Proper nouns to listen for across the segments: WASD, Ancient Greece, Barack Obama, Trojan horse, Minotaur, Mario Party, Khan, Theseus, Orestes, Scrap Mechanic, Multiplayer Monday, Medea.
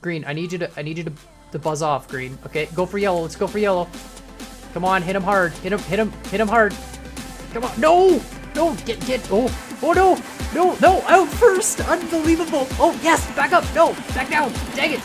Green, I need you to buzz off, Green. Okay, go for yellow. Let's go for yellow. Come on, hit him hard. Hit him hard. Come on. No! No, get. Oh, oh no. No, out first. Unbelievable. Oh, yes, back up. No, back down. Dang it.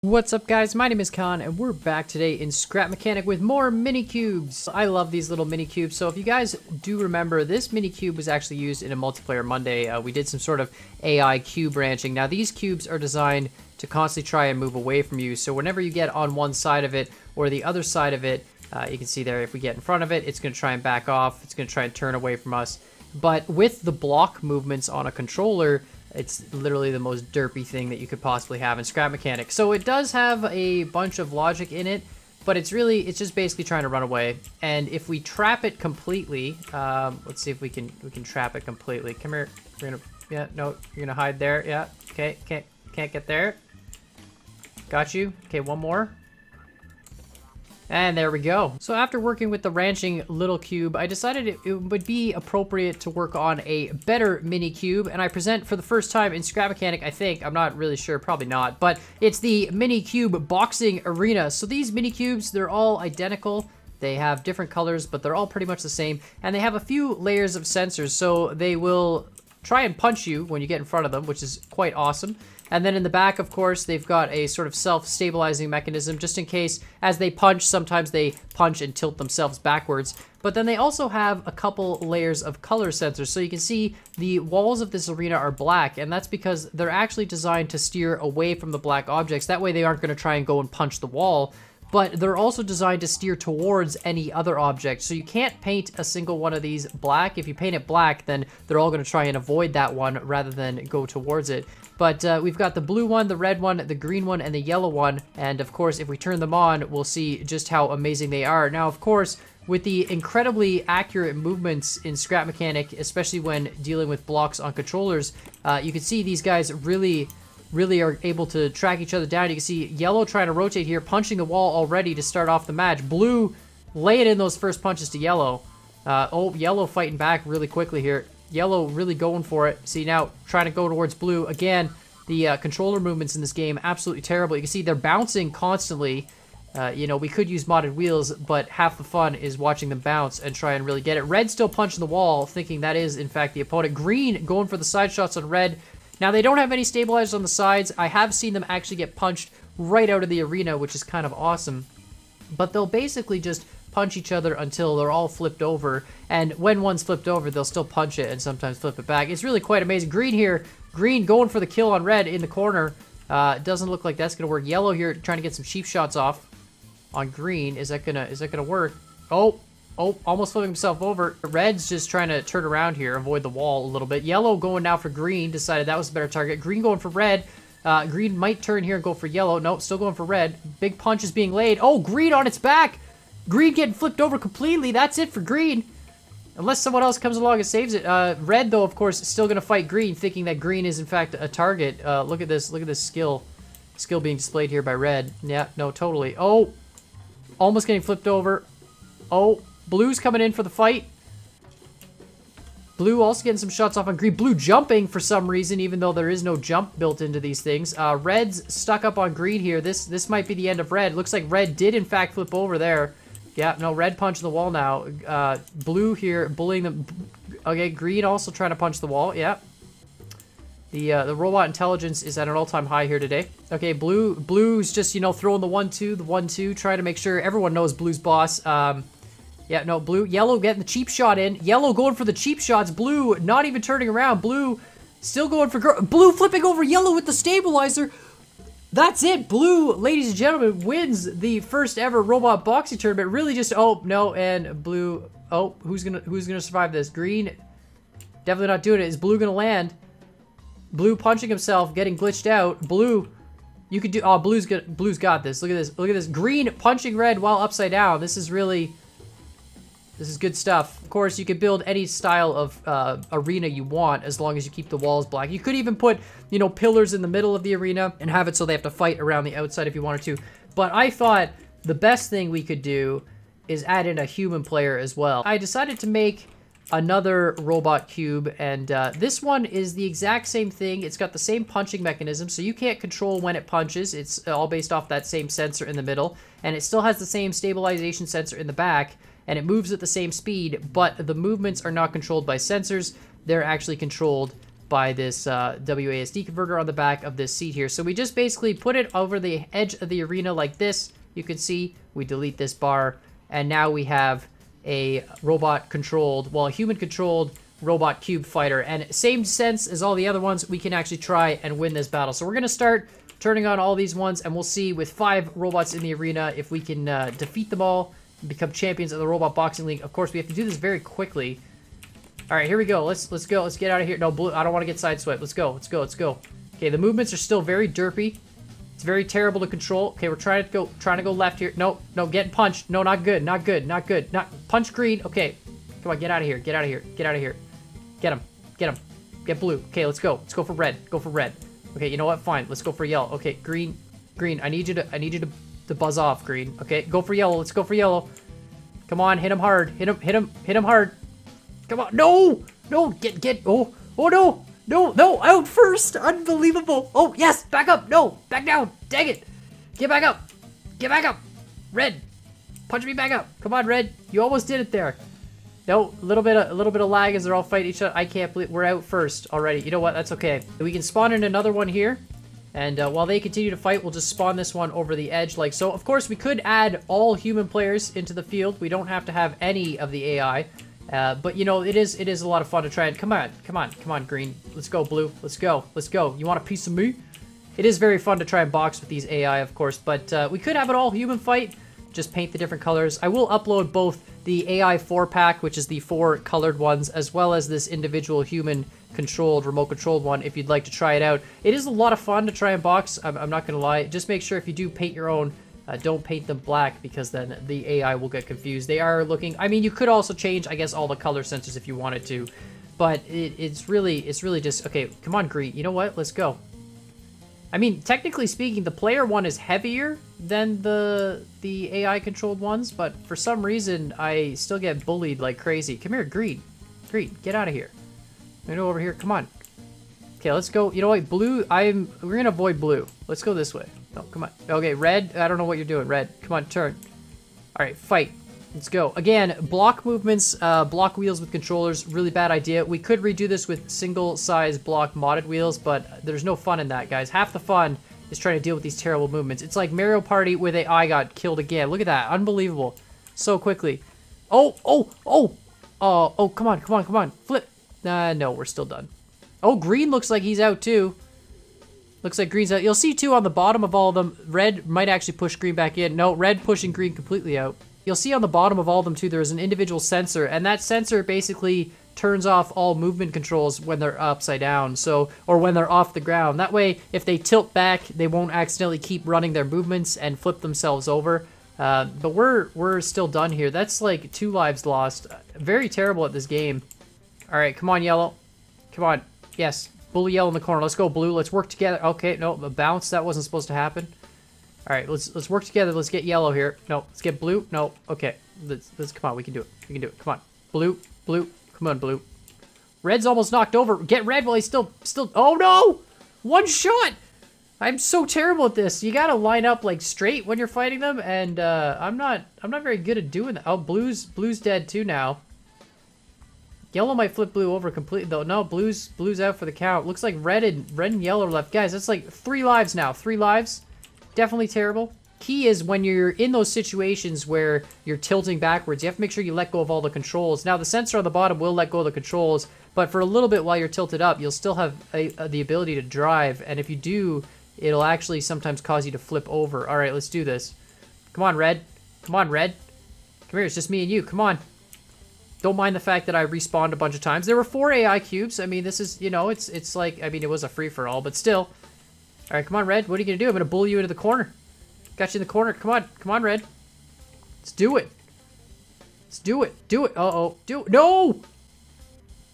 What's up, guys? My name is Khan, and we're back today in Scrap Mechanic with more mini cubes. I love these little mini cubes. So if you guys do remember, this mini cube was actually used in a Multiplayer Monday. We did some sort of AI cube ranching. Now these cubes are designed to constantly try and move away from you. So whenever you get on one side of it or the other side of it, you can see there, if we get in front of it, it's going to try and back off. It's going to try and turn away from us. But with the block movements on a controller, it's literally the most derpy thing that you could possibly have in Scrap Mechanic. So it does have a bunch of logic in it, but it's just basically trying to run away. And if we trap it completely, let's see if we can trap it completely. Come here, you're gonna hide there, yeah. Okay, can't get there. Got you. Okay, one more. And there we go. So after working with the ranching little cube, I decided it would be appropriate to work on a better mini cube, and I present for the first time in Scrap Mechanic, I think, I'm not really sure, probably not, but it's the mini cube boxing arena. So these mini cubes, they're all identical. They have different colors, but they're all pretty much the same, and they have a few layers of sensors, so they will try and punch you when you get in front of them, which is quite awesome. And then in the back, of course, they've got a sort of self-stabilizing mechanism just in case as they punch, sometimes they punch and tilt themselves backwards. But then they also have a couple layers of color sensors. So you can see the walls of this arena are black, and that's because they're actually designed to steer away from the black objects. That way they aren't going to try and go and punch the wall. But they're also designed to steer towards any other object. So you can't paint a single one of these black. If you paint it black, then they're all going to try and avoid that one rather than go towards it. But we've got the blue one, the red one, the green one, and the yellow one. And of course, if we turn them on, we'll see just how amazing they are. Now, of course, with the incredibly accurate movements in Scrap Mechanic, especially when dealing with blocks on controllers, you can see these guys really are able to track each other down. You can see yellow trying to rotate here, punching the wall already to start off the match. Blue laying in those first punches to yellow. Oh, yellow fighting back really quickly here. Yellow really going for it. See, now trying to go towards blue. Again, the controller movements in this game, absolutely terrible. You can see they're bouncing constantly. You know, we could use modded wheels, but half the fun is watching them bounce and try and really get it. Red still punching the wall, thinking that is, in fact, the opponent. Green going for the side shots on red. Now, they don't have any stabilizers on the sides. I have seen them actually get punched right out of the arena, which is kind of awesome. But they'll basically just punch each other until they're all flipped over. And when one's flipped over, they'll still punch it and sometimes flip it back. It's really quite amazing. Green here. Green going for the kill on red in the corner. Doesn't look like that's going to work. Yellow here trying to get some cheap shots off on green. Is that gonna work? Oh, almost flipping himself over. Red's just trying to turn around here, avoid the wall a little bit. Yellow going now for green, decided that was a better target. Green going for red. Green might turn here and go for yellow. No, still going for red. Big punch is being laid. Oh, green on its back. Green getting flipped over completely. That's it for green. Unless someone else comes along and saves it. Red, though, of course, still going to fight green, thinking that green is, in fact, a target. Look at this skill. Skill being displayed here by red. Yeah, no, totally. Oh, almost getting flipped over. Oh, blue's coming in for the fight. Blue also getting some shots off on green. Blue jumping for some reason, even though there is no jump built into these things. Red's stuck up on green here. This might be the end of red. Looks like red did, in fact, flip over there. Yeah, no, red punching the wall now. Blue here bullying them. Okay, green also trying to punch the wall. Yeah. The robot intelligence is at an all-time high here today. Okay, blue's just, you know, throwing the 1-2, trying to make sure everyone knows blue's boss. Yeah, no, blue, yellow getting the cheap shot in. Yellow going for the cheap shots. Blue not even turning around. Blue still going for blue flipping over yellow with the stabilizer. That's it. Blue, ladies and gentlemen, wins the first ever robot boxing tournament. Really just, oh, no, and blue, oh, who's gonna survive this? Green, definitely not doing it. Is blue gonna land? Blue punching himself, getting glitched out. Blue, you could do, oh, blue's got this. Look at this, look at this. Green punching red while upside down. This is really... this is good stuff. Of course, you could build any style of arena you want as long as you keep the walls black. You could even put, you know, pillars in the middle of the arena and have it so they have to fight around the outside if you wanted to. But I thought the best thing we could do is add in a human player as well. I decided to make another robot cube, and this one is the exact same thing. It's got the same punching mechanism, so you can't control when it punches. It's all based off that same sensor in the middle, and it still has the same stabilization sensor in the back, and it moves at the same speed, but the movements are not controlled by sensors. They're actually controlled by this WASD converter on the back of this seat here. So we just basically put it over the edge of the arena like this. You can see we delete this bar, and now we have a robot-controlled, well, human-controlled robot cube fighter. And same sense as all the other ones, we can actually try and win this battle. So we're going to start turning on all these ones, and we'll see with 5 robots in the arena if we can defeat them all and become champions of the Robot Boxing League. Of course, we have to do this very quickly. All right, here we go. Let's go. Let's get out of here. No, blue, I don't want to get sideswiped. Let's go. Let's go. Let's go. Okay, the movements are still very derpy. It's very terrible to control. Okay, we're trying to go left here. No, no, getting punched. No, not good, not good, not good. Not punch green. Okay, come on, get out of here, get out of here, get out of here. Get him, get him, get blue. Okay, let's go. Let's go for red. Go for red. Okay, you know what? Fine. Let's go for yellow. Okay, green, green. I need you to buzz off, green. Okay, go for yellow. Let's go for yellow. Come on, hit him hard. Hit him, hit him, hit him hard. Come on. No, no, get. Oh, oh no. No, no, out first! Unbelievable! Oh, yes! Back up! No! Back down! Dang it! Get back up! Get back up! Red! Punch me back up! Come on, Red! You almost did it there! No, a little bit of lag as they're all fighting each other. I can't believe we're out first already. You know what? That's okay. We can spawn in another one here. And while they continue to fight, we'll just spawn this one over the edge like so. Of course, we could add all human players into the field. We don't have to have any of the AI. But you know, it is a lot of fun to try and come on green, let's go blue, let's go, you want a piece of me? It is very fun to try and box with these AI, of course, but we could have an all human fight, just paint the different colors. I will upload both the AI 4-pack, which is the 4 colored ones, as well as this individual human controlled, remote controlled one if you'd like to try it out. It is a lot of fun to try and box, I'm not gonna lie. Just make sure if you do paint your own, don't paint them black, because then the AI will get confused. They are looking... I mean, you could also change, I guess, all the color sensors if you wanted to. But it's really just... Okay, come on, green. You know what? Let's go. I mean, technically speaking, the player one is heavier than the AI-controlled ones. But for some reason, I still get bullied like crazy. Come here, green. Green, get out of here. You know, over here. Come on. Okay, let's go. You know what? Blue, we're going to avoid blue. Let's go this way. No, come on. Okay, red. I don't know what you're doing, red. Come on, turn. All right, fight. Let's go. Again, block movements, block wheels with controllers, really bad idea. We could redo this with single-size block modded wheels, but there's no fun in that, guys. Half the fun is trying to deal with these terrible movements. It's like Mario Party where the AI got killed again. Look at that. Unbelievable. So quickly. Oh, oh, oh. Oh, oh, come on, come on, come on. Flip. No, we're still done. Oh, green looks like he's out, too. Looks like green's out. You'll see, too, on the bottom of all of them, red might actually push green back in. No, red pushing green completely out. You'll see on the bottom of all of them, too, there is an individual sensor, and that sensor basically turns off all movement controls when they're upside down, so, or when they're off the ground. That way, if they tilt back, they won't accidentally keep running their movements and flip themselves over. But we're still done here. That's like 2 lives lost. Very terrible at this game. All right, come on, yellow. Come on. Yes. Blue, yellow in the corner. Let's go, blue. Let's work together. Okay, no, a bounce. That wasn't supposed to happen. All right, let's work together. Let's get yellow here. No, let's get blue. No, okay. Let's come on. We can do it. We can do it. Come on, blue, blue. Come on, blue. Red's almost knocked over. Get red while he's still. Oh no! One shot. I'm so terrible at this. You gotta line up like straight when you're fighting them, and I'm not very good at doing that. Oh, blue's dead too now. Yellow might flip blue over completely, though. No, blue's out for the count. Looks like red and yellow are left. Guys, that's like 3 lives now. 3 lives. Definitely terrible. Key is when you're in those situations where you're tilting backwards, you have to make sure you let go of all the controls. Now, the sensor on the bottom will let go of the controls, but for a little bit while you're tilted up, you'll still have the ability to drive. And if you do, it'll actually sometimes cause you to flip over. All right, let's do this. Come on, red. Come on, red. Come here, it's just me and you. Come on. Don't mind the fact that I respawned a bunch of times. There were 4 AI cubes. I mean, this is, you know, it's like, I mean, it was a free-for-all, but still. All right, come on, red. What are you going to do? I'm going to bully you into the corner. Got you in the corner. Come on. Come on, red. Let's do it. Let's do it. Do it. Uh-oh. Do it. No!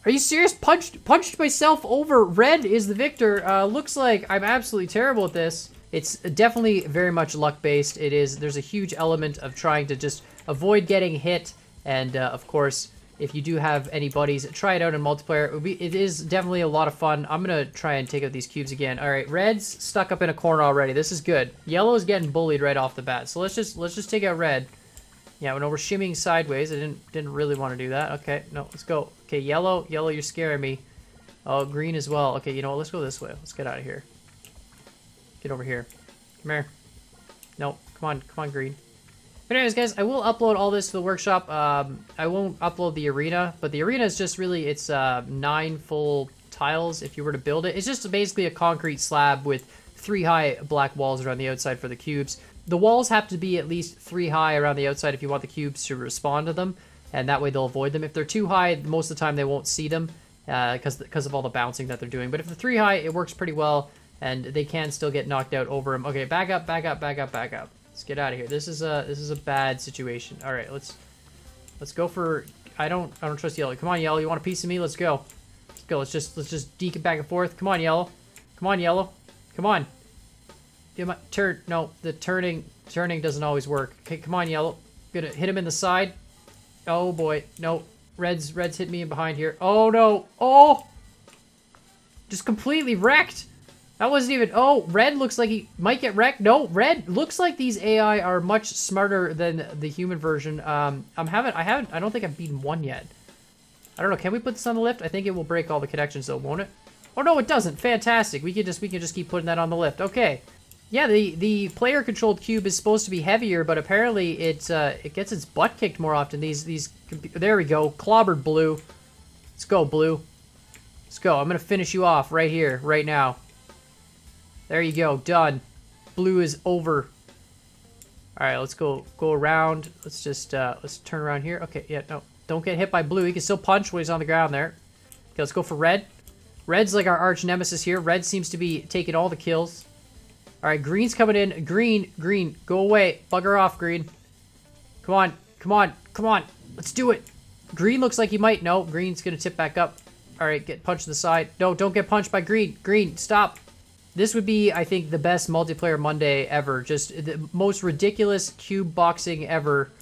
Are you serious? Punched myself over. Red is the victor. Looks like I'm absolutely terrible at this. It's definitely very much luck-based. It is. There's a huge element of trying to just avoid getting hit. And, of course... If you do have any buddies, try it out in multiplayer. It is definitely a lot of fun. I'm going to try and take out these cubes again. All right, red's stuck up in a corner already. This is good. Yellow is getting bullied right off the bat. So let's just take out red. Yeah, no, we're shimmying sideways. I didn't really want to do that. Okay, no, let's go. Okay, yellow, you're scaring me. Oh, green as well. Okay, you know what? Let's go this way. Let's get out of here. Get over here. Come here. No, come on, green. But anyways, guys, I will upload all this to the workshop. I won't upload the arena, but the arena is just really, it's 9 full tiles if you were to build it. It's just basically a concrete slab with 3 high black walls around the outside for the cubes. The walls have to be at least 3 high around the outside if you want the cubes to respond to them, and that way they'll avoid them. If they're too high, most of the time they won't see them because of all the bouncing that they're doing. But if they're 3 high, it works pretty well, and they can still get knocked out over them. Okay, back up. Let's get out of here. This is a bad situation. All right, let's go for. I don't trust yellow. Come on, yellow. You want a piece of me? Let's go. Let's go. Let's just deke it back and forth. Come on, yellow. Come on, yellow. Come on. Turn. No, the turning doesn't always work. Okay, come on, yellow. I'm gonna hit him in the side. Oh boy. No. Red's hit me in behind here. Oh no. Oh. Just completely wrecked. That wasn't even... Oh, red looks like he might get wrecked. No, red looks like these AI are much smarter than the human version. I don't think I've beaten one yet. I don't know. Can we put this on the lift? I think it will break all the connections though, won't it? Oh no, it doesn't. Fantastic. We can just keep putting that on the lift. Okay. Yeah, the player controlled cube is supposed to be heavier, but apparently it gets its butt kicked more often. These there we go. Clobbered blue. Let's go, blue. Let's go. I'm gonna finish you off right here, right now. There you go, done. Blue is over. All right, let's go around. Let's turn around here. Okay, yeah, no, don't get hit by blue. He can still punch when he's on the ground there. Okay, let's go for red. Red's like our arch nemesis here. Red seems to be taking all the kills. All right, green's coming in. Green, go away. Bugger off, green. Come on. Let's do it. Green looks like he might. No, green's gonna tip back up. All right, get punched to the side. No, don't get punched by green. Green, stop. This would be, I think, the best Multiplayer Monday ever. Just the most ridiculous cube boxing ever.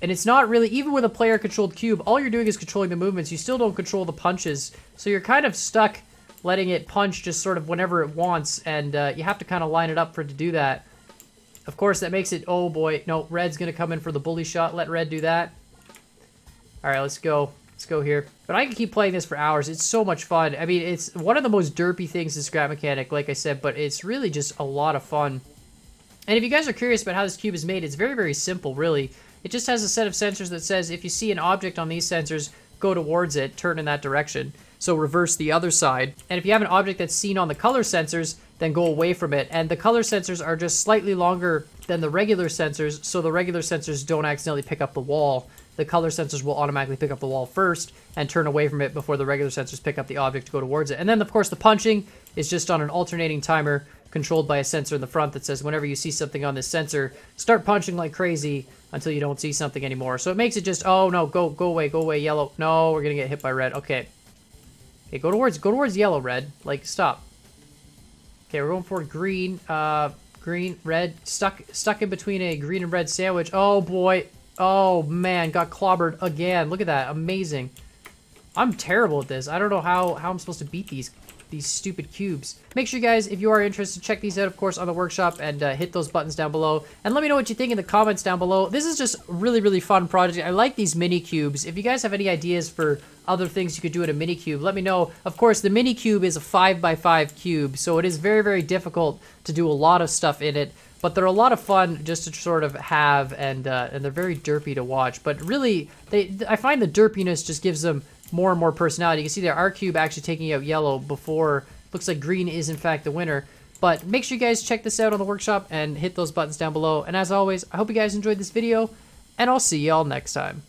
And it's not really, even with a player-controlled cube, all you're doing is controlling the movements. You still don't control the punches. So you're kind of stuck letting it punch just sort of whenever it wants. And you have to kind of line it up for it to do that. Of course, that makes it, oh boy. No, red's going to come in for the bully shot. Let red do that. All right, let's go. Let's go here. But I can keep playing this for hours. It's so much fun. I mean, it's one of the most derpy things in Scrap Mechanic, like I said, but it's really just a lot of fun. And if you guys are curious about how this cube is made, it's very, very simple, really. It just has a set of sensors that says if you see an object on these sensors, go towards it, turn in that direction. So reverse the other side. And if you have an object that's seen on the color sensors, then go away from it. And the color sensors are just slightly longer than the regular sensors, so the regular sensors don't accidentally pick up the wall. The color sensors will automatically pick up the wall first and turn away from it before the regular sensors pick up the object to go towards it. And then, of course, the punching is just on an alternating timer controlled by a sensor in the front that says whenever you see something on this sensor, start punching like crazy until you don't see something anymore. So it makes it just, oh, no, go away, yellow. No, we're going to get hit by red. Okay, go towards yellow, red. Like, stop. Okay, we're going for green. Green, red, stuck in between a green and red sandwich. Oh, boy. Oh, man, got clobbered again. Look at that. Amazing. I'm terrible at this. I don't know how I'm supposed to beat these stupid cubes. Make sure, guys, if you are interested, check these out, of course, on the workshop and hit those buttons down below. And let me know what you think in the comments down below. This is just a really, really fun project. I like these mini cubes. If you guys have any ideas for other things you could do in a mini cube, let me know. Of course, the mini cube is a 5x5 cube, so it is very, very difficult to do a lot of stuff in it. But they're a lot of fun just to sort of have, and they're very derpy to watch. But really, I find the derpiness just gives them more and more personality. You can see there, our cube actually taking out yellow before, looks like green is in fact the winner. But make sure you guys check this out on the workshop and hit those buttons down below. And as always, I hope you guys enjoyed this video, and I'll see y'all next time.